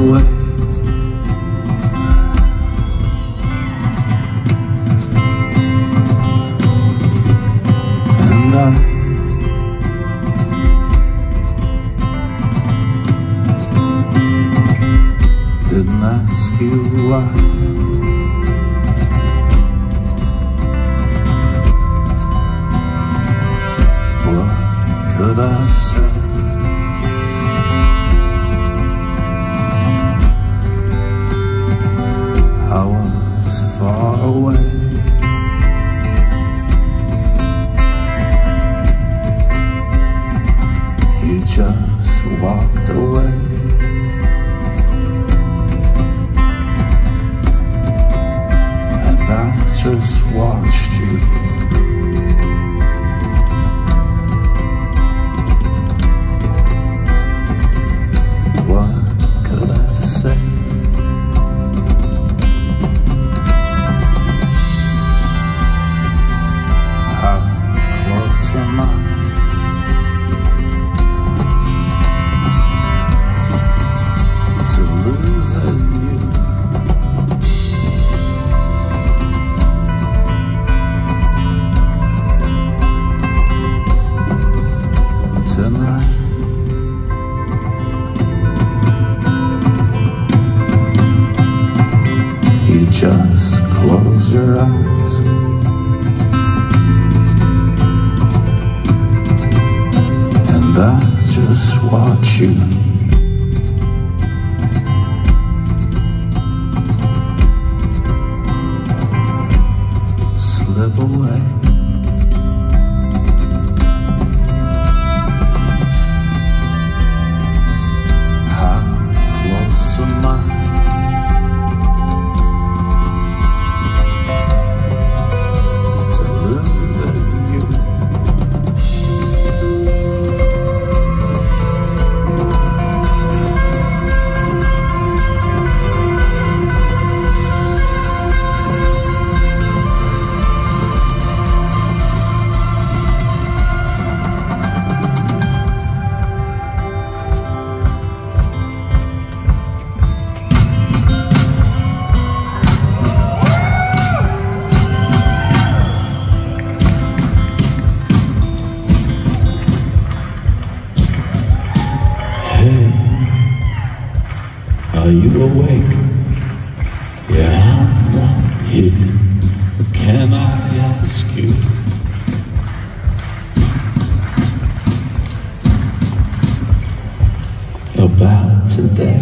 away. Didn't ask you why. What could I say? I was far away. You just walked away. I just watched you. What could I say? How close am I to losing you? Just close your eyes and I just watch you. Slip away. How close am I? Are you awake? Yeah, I'm not here. Can I ask you? About today.